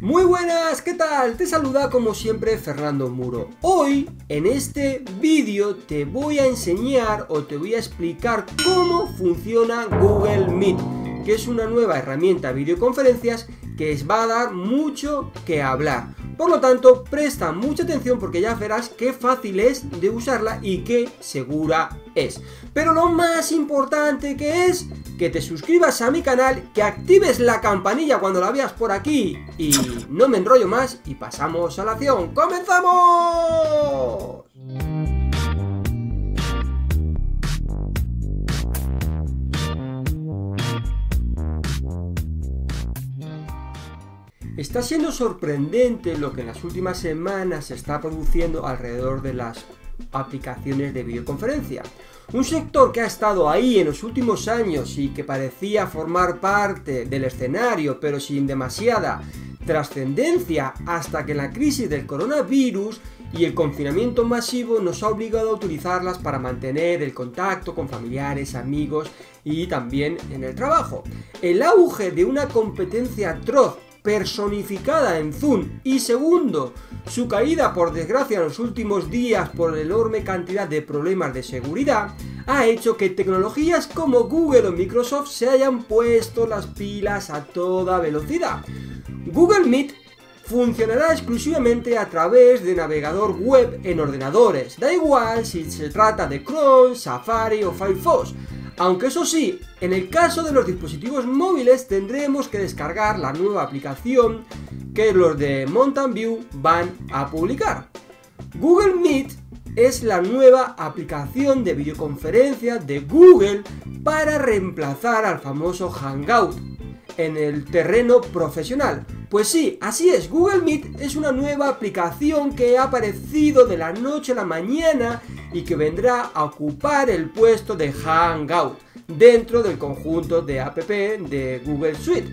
Muy buenas, ¿qué tal? Te saluda como siempre Fernando Muro. Hoy en este vídeo te voy a enseñar o te voy a explicar cómo funciona Google Meet, que es una nueva herramienta de videoconferencias que os va a dar mucho que hablar. Por lo tanto, presta mucha atención porque ya verás qué fácil es de usarla y qué segura es. Pero lo más importante que es que te suscribas a mi canal, que actives la campanilla cuando la veas por aquí. Y no me enrollo más y pasamos a la acción. ¡Comenzamos! Está siendo sorprendente lo que en las últimas semanas se está produciendo alrededor de las aplicaciones de videoconferencia. Un sector que ha estado ahí en los últimos años y que parecía formar parte del escenario, pero sin demasiada trascendencia, hasta que la crisis del coronavirus y el confinamiento masivo nos ha obligado a utilizarlas para mantener el contacto con familiares, amigos y también en el trabajo. El auge de una competencia atroz personificada en Zoom y, segundo, su caída por desgracia en los últimos días por la enorme cantidad de problemas de seguridad, ha hecho que tecnologías como Google o Microsoft se hayan puesto las pilas a toda velocidad. Google Meet funcionará exclusivamente a través de navegador web en ordenadores, da igual si se trata de Chrome, Safari o Firefox. Aunque eso sí, en el caso de los dispositivos móviles tendremos que descargar la nueva aplicación que los de Mountain View van a publicar. Google Meet es la nueva aplicación de videoconferencia de Google para reemplazar al famoso Hangout en el terreno profesional. Pues sí, así es, Google Meet es una nueva aplicación que ha aparecido de la noche a la mañana y que vendrá a ocupar el puesto de Hangout dentro del conjunto de app de Google Suite.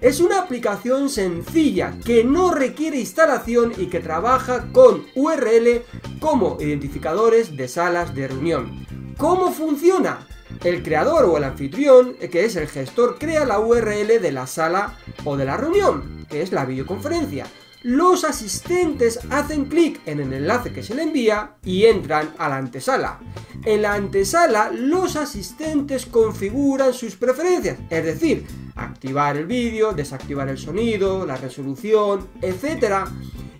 Es una aplicación sencilla que no requiere instalación y que trabaja con URL como identificadores de salas de reunión. ¿Cómo funciona? El creador o el anfitrión, que es el gestor, crea la URL de la sala o de la reunión, que es la videoconferencia. Los asistentes hacen clic en el enlace que se le envía y entran a la antesala. En la antesala, los asistentes configuran sus preferencias, es decir, activar el vídeo, desactivar el sonido, la resolución, etc.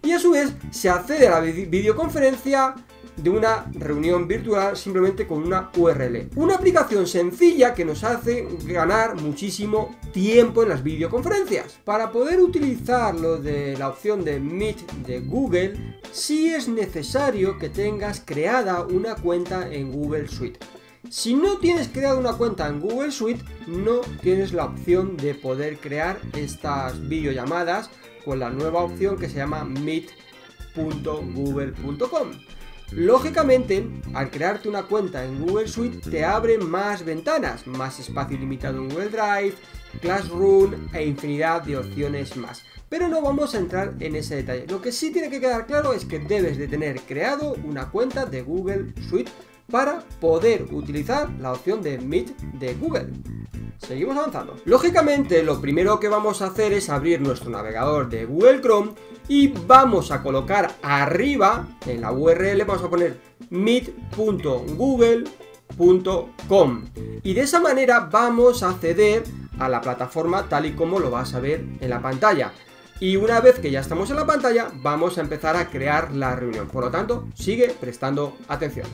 Y a su vez, se accede a la videoconferencia de una reunión virtual simplemente con una URL. Una aplicación sencilla que nos hace ganar muchísimo tiempo en las videoconferencias. Para poder utilizarlo de la opción de Meet de Google, sí es necesario que tengas creada una cuenta en Google Suite. Si no tienes creada una cuenta en Google Suite, no tienes la opción de poder crear estas videollamadas con la nueva opción que se llama meet.google.com. Lógicamente, al crearte una cuenta en Google Suite te abre más ventanas, más espacio ilimitado en Google Drive, Classroom e infinidad de opciones más. Pero no vamos a entrar en ese detalle. Lo que sí tiene que quedar claro es que debes de tener creado una cuenta de Google Suite para poder utilizar la opción de Meet de Google. Seguimos avanzando. Lógicamente, lo primero que vamos a hacer es abrir nuestro navegador de Google Chrome y vamos a colocar arriba, en la URL, vamos a poner meet.google.com. Y de esa manera vamos a acceder a la plataforma tal y como lo vas a ver en la pantalla. Y una vez que ya estamos en la pantalla, vamos a empezar a crear la reunión. Por lo tanto, sigue prestando atención.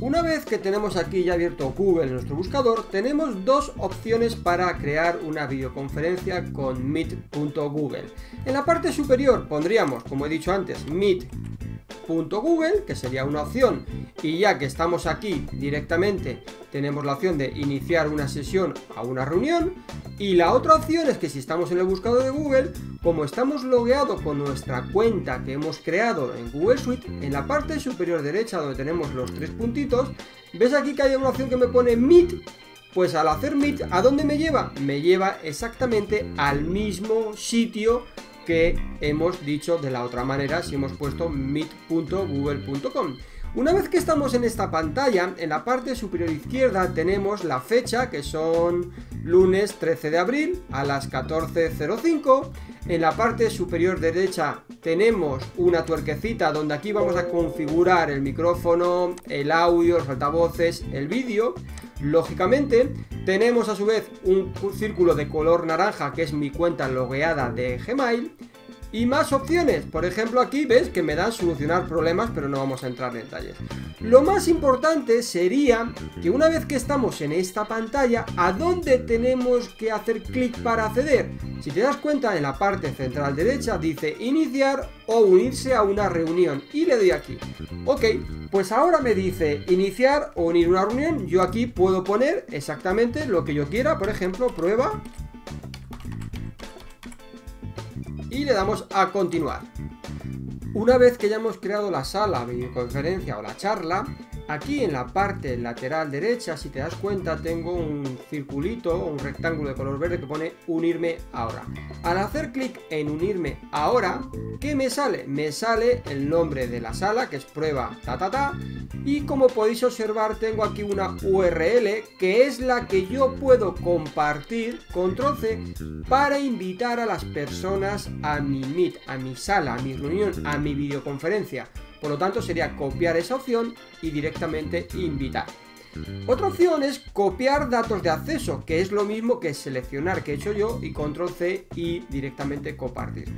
Una vez que tenemos aquí ya abierto Google en nuestro buscador, tenemos dos opciones para crear una videoconferencia con Meet.Google. En la parte superior pondríamos, como he dicho antes, Meet.Google, que sería una opción. Y ya que estamos aquí directamente, tenemos la opción de iniciar una sesión a una reunión. Y la otra opción es que si estamos en el buscador de Google, como estamos logueados con nuestra cuenta que hemos creado en Google Suite, en la parte superior derecha donde tenemos los tres puntitos, ves aquí que hay una opción que me pone Meet. Pues al hacer Meet, ¿a dónde me lleva? Me lleva exactamente al mismo sitio que hemos dicho de la otra manera si hemos puesto meet.google.com. Una vez que estamos en esta pantalla, en la parte superior izquierda tenemos la fecha, que son lunes 13 de abril a las 14:05. En la parte superior derecha tenemos una tuerquecita donde aquí vamos a configurar el micrófono, el audio, los altavoces, el vídeo. Lógicamente, tenemos a su vez un círculo de color naranja que es mi cuenta logueada de Gmail. Y más opciones, por ejemplo aquí ves que me dan solucionar problemas, pero no vamos a entrar en detalles. Lo más importante sería que una vez que estamos en esta pantalla, ¿a dónde tenemos que hacer clic para acceder? Si te das cuenta, en la parte central derecha dice iniciar o unirse a una reunión y le doy aquí. Ok, pues ahora me dice iniciar o unir una reunión, yo aquí puedo poner exactamente lo que yo quiera, por ejemplo, prueba. Y le damos a continuar. Una vez que ya hemos creado la sala, videoconferencia o la charla, aquí en la parte lateral derecha, si te das cuenta, tengo un circulito, un rectángulo de color verde que pone unirme ahora. Al hacer clic en unirme ahora, ¿qué me sale? Me sale el nombre de la sala, que es prueba y como podéis observar tengo aquí una URL que es la que yo puedo compartir, control-C, para invitar a las personas a mi Meet, a mi sala, a mi reunión, a mi videoconferencia. Por lo tanto sería copiar esa opción y directamente invitar. Otra opción es copiar datos de acceso, que es lo mismo que seleccionar, que he hecho yo, y control-C y directamente compartir.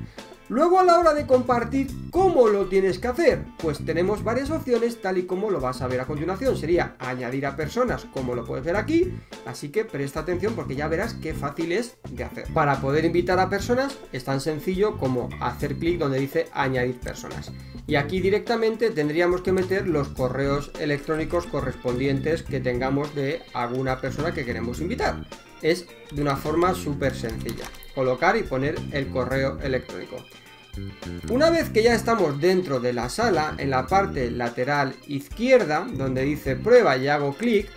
Luego, a la hora de compartir, ¿cómo lo tienes que hacer? Pues tenemos varias opciones tal y como lo vas a ver a continuación. Sería añadir a personas, como lo puedes ver aquí, así que presta atención porque ya verás qué fácil es de hacer. Para poder invitar a personas es tan sencillo como hacer clic donde dice añadir personas. Y aquí directamente tendríamos que meter los correos electrónicos correspondientes que tengamos de alguna persona que queremos invitar. Es de una forma súper sencilla, colocar y poner el correo electrónico. Una vez que ya estamos dentro de la sala, en la parte lateral izquierda, donde dice prueba y hago clic,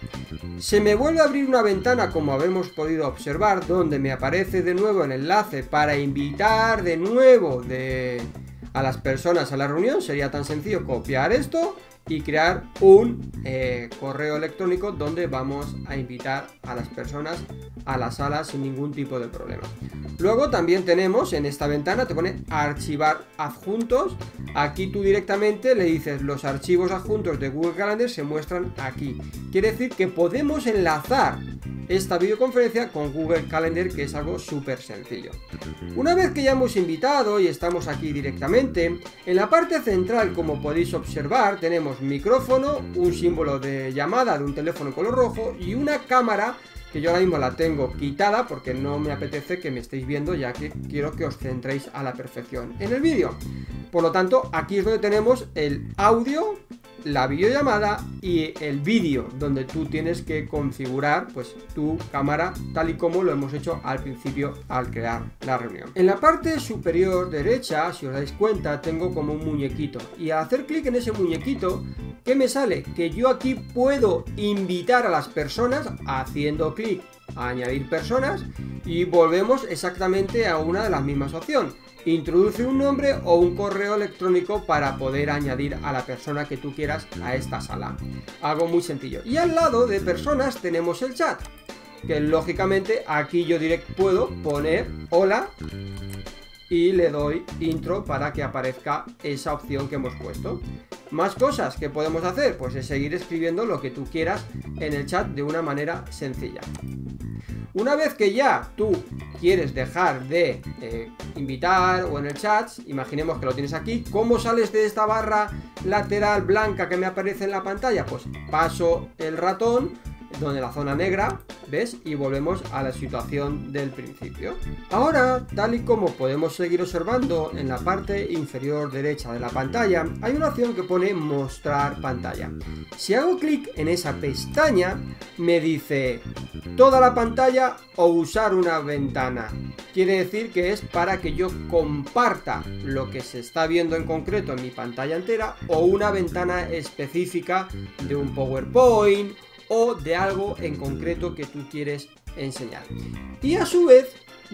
se me vuelve a abrir una ventana, como habemos podido observar, donde me aparece de nuevo el enlace para invitar de nuevo a las personas a la reunión. Sería tan sencillo copiar esto y crear un correo electrónico donde vamos a invitar a las personas a la sala sin ningún tipo de problema. Luego también tenemos en esta ventana, te pone archivar adjuntos. Aquí tú directamente le dices los archivos adjuntos de Google Calendar se muestran aquí. Quiere decir que podemos enlazar esta videoconferencia con Google Calendar, que es algo súper sencillo. Una vez que ya hemos invitado y estamos aquí directamente, en la parte central, como podéis observar, tenemos micrófono, un símbolo de llamada de un teléfono color rojo y una cámara que yo ahora mismo la tengo quitada porque no me apetece que me estéis viendo, ya que quiero que os centréis a la perfección en el vídeo. Por lo tanto, aquí es donde tenemos el audio, la videollamada y el vídeo, donde tú tienes que configurar pues tu cámara tal y como lo hemos hecho al principio al crear la reunión. En la parte superior derecha, si os dais cuenta, tengo como un muñequito y al hacer clic en ese muñequito, ¿qué me sale? Que yo aquí puedo invitar a las personas haciendo clic a añadir personas y volvemos exactamente a una de las mismas opciones. Introduce un nombre o un correo electrónico para poder añadir a la persona que tú quieras a esta sala. Algo muy sencillo. Y al lado de personas tenemos el chat, que lógicamente aquí yo puedo poner hola y le doy intro para que aparezca esa opción que hemos puesto. Más cosas que podemos hacer, pues es seguir escribiendo lo que tú quieras en el chat de una manera sencilla. Una vez que ya tú quieres dejar de invitar o en el chat, imaginemos que lo tienes aquí, ¿cómo sales de esta barra lateral blanca que me aparece en la pantalla? Pues paso el ratón, donde la zona negra, ¿ves? Y volvemos a la situación del principio. Ahora, tal y como podemos seguir observando, en la parte inferior derecha de la pantalla hay una opción que pone mostrar pantalla. Si hago clic en esa pestaña, me dice toda la pantalla o usar una ventana. Quiere decir que es para que yo comparta lo que se está viendo en concreto en mi pantalla entera o una ventana específica de un PowerPoint o de algo en concreto que tú quieres enseñar. Y a su vez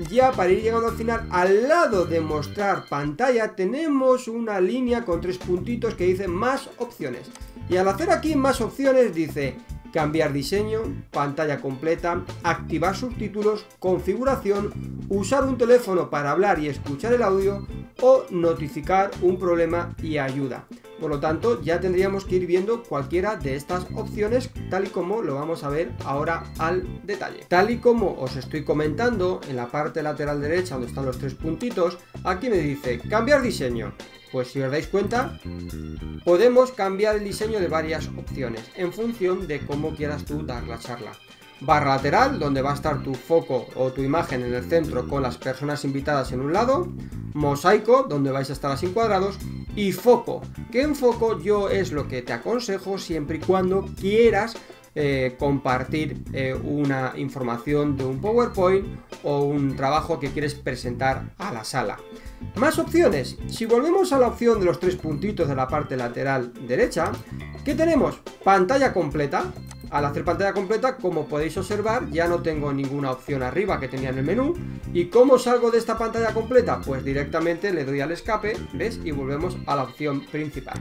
ya para ir llegando al final, al lado de mostrar pantalla tenemos una línea con tres puntitos que dice más opciones. Y al hacer aquí más opciones dice cambiar diseño, pantalla completa, activar subtítulos, configuración, usar un teléfono para hablar y escuchar el audio o notificar un problema y ayuda. Por lo tanto, ya tendríamos que ir viendo cualquiera de estas opciones tal y como lo vamos a ver ahora al detalle. Tal y como os estoy comentando, en la parte lateral derecha donde están los tres puntitos, aquí me dice cambiar diseño. Pues si os dais cuenta, podemos cambiar el diseño de varias opciones en función de cómo quieras tú dar la charla. Barra lateral, donde va a estar tu foco o tu imagen en el centro con las personas invitadas en un lado. Mosaico, donde vais a estar así cuadrados. Y foco, que en foco yo es lo que te aconsejo siempre y cuando quieras compartir una información de un PowerPoint o un trabajo que quieres presentar a la sala. Más opciones. Si volvemos a la opción de los tres puntitos de la parte lateral derecha, ¿qué tenemos? Pantalla completa. Al hacer pantalla completa, como podéis observar, ya no tengo ninguna opción arriba que tenía en el menú. ¿Y cómo salgo de esta pantalla completa? Pues directamente le doy al escape, ¿ves? Y volvemos a la opción principal.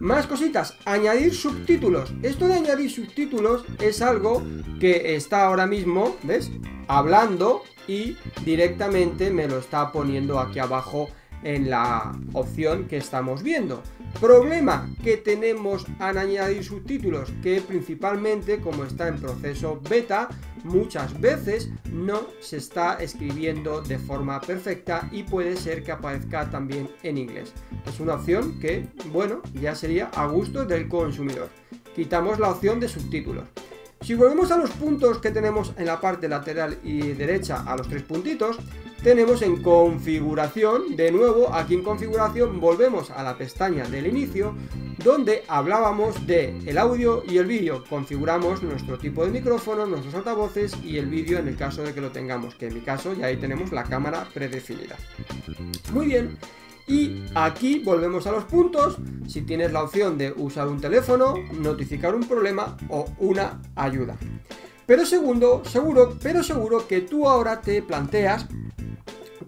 Más cositas, añadir subtítulos. Esto de añadir subtítulos es algo que está ahora mismo, ¿ves? Hablando y directamente me lo está poniendo aquí abajo en la opción que estamos viendo. Problema que tenemos al añadir subtítulos, que principalmente como está en proceso beta, muchas veces no se está escribiendo de forma perfecta y puede ser que aparezca también en inglés. Es una opción que, bueno, ya sería a gusto del consumidor. Quitamos la opción de subtítulos. Si volvemos a los puntos que tenemos en la parte lateral y derecha, a los tres puntitos, tenemos en configuración, de nuevo aquí en configuración volvemos a la pestaña del inicio donde hablábamos de el audio y el vídeo, configuramos nuestro tipo de micrófono, nuestros altavoces y el vídeo en el caso de que lo tengamos, que en mi caso ya ahí tenemos la cámara predefinida. Muy bien. Y aquí volvemos a los puntos, si tienes la opción de usar un teléfono, notificar un problema o una ayuda. Pero seguro que tú ahora te planteas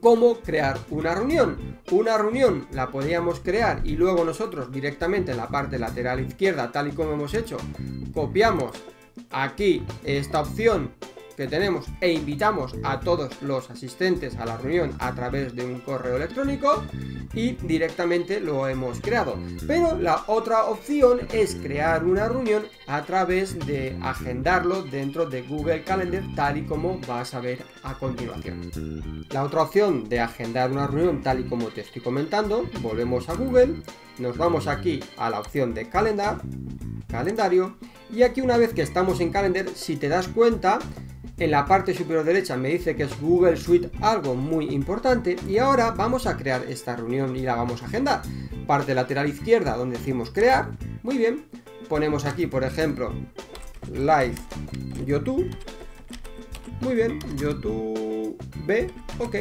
cómo crear una reunión. Una reunión la podríamos crear y luego nosotros directamente en la parte lateral izquierda, tal y como hemos hecho, copiamos aquí esta opción que tenemos e invitamos a todos los asistentes a la reunión a través de un correo electrónico y directamente lo hemos creado. Pero la otra opción es crear una reunión a través de agendarlo dentro de Google Calendar, tal y como vas a ver a continuación. La otra opción de agendar una reunión, tal y como te estoy comentando, volvemos a Google, nos vamos aquí a la opción de calendario y aquí una vez que estamos en Calendar, si te das cuenta, en la parte superior derecha me dice que es Google Suite, algo muy importante, y ahora vamos a crear esta reunión y la vamos a agendar. Parte lateral izquierda donde decimos crear, muy bien, ponemos aquí por ejemplo Live YouTube, muy bien, YouTube, ok,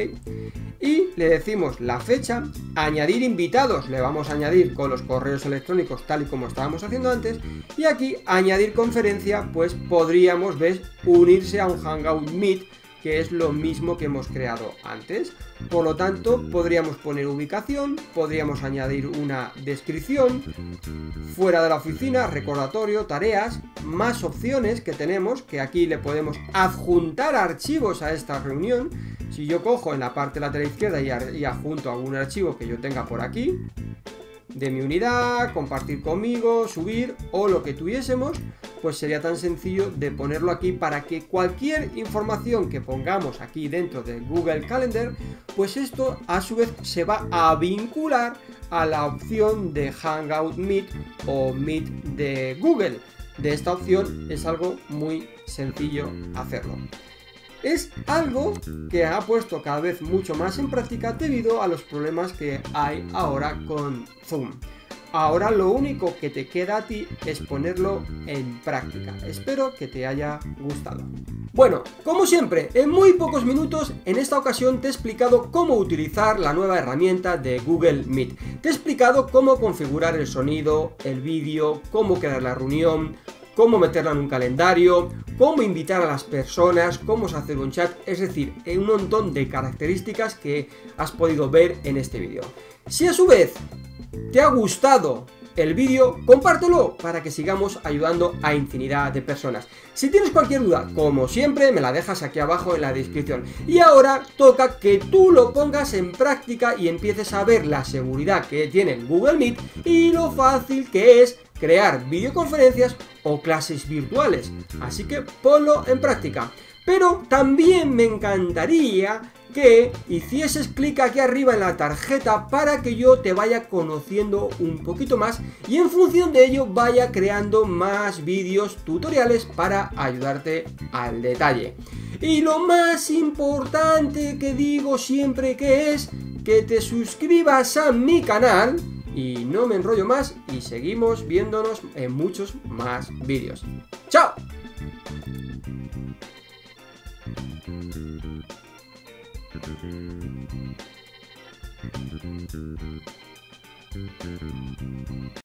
y le decimos la fecha, añadir invitados, le vamos a añadir con los correos electrónicos tal y como estábamos haciendo antes, y aquí añadir conferencia, pues podríamos, ¿ves?, unirse a un Hangout Meet, que es lo mismo que hemos creado antes. Por lo tanto, podríamos poner ubicación, podríamos añadir una descripción, fuera de la oficina, recordatorio, tareas, más opciones que tenemos, que aquí le podemos adjuntar archivos a esta reunión. Si yo cojo en la parte lateral izquierda y adjunto algún archivo que yo tenga por aquí, de mi unidad, compartir conmigo, subir o lo que tuviésemos, pues sería tan sencillo de ponerlo aquí para que cualquier información que pongamos aquí dentro de Google Calendar, pues esto a su vez se va a vincular a la opción de Hangout Meet o Meet de Google. De esta opción es algo muy sencillo hacerlo. Es algo que ha puesto cada vez mucho más en práctica debido a los problemas que hay ahora con Zoom. Ahora lo único que te queda a ti es ponerlo en práctica. Espero que te haya gustado. Bueno, como siempre, en muy pocos minutos, en esta ocasión te he explicado cómo utilizar la nueva herramienta de Google Meet. Te he explicado cómo configurar el sonido, el vídeo, cómo crear la reunión, cómo meterla en un calendario, cómo invitar a las personas, cómo hacer un chat, es decir, un montón de características que has podido ver en este vídeo. Si a su vez te ha gustado el vídeo, compártelo para que sigamos ayudando a infinidad de personas. Si tienes cualquier duda, como siempre, me la dejas aquí abajo en la descripción. Y ahora toca que tú lo pongas en práctica y empieces a ver la seguridad que tiene el Google Meet y lo fácil que es crear videoconferencias o clases virtuales. Así que ponlo en práctica. Pero también me encantaría que hicieses clic aquí arriba en la tarjeta para que yo te vaya conociendo un poquito más y en función de ello vaya creando más vídeos tutoriales para ayudarte al detalle. Y lo más importante que digo siempre que es que te suscribas a mi canal. Y no me enrollo más y seguimos viéndonos en muchos más vídeos. ¡Chao!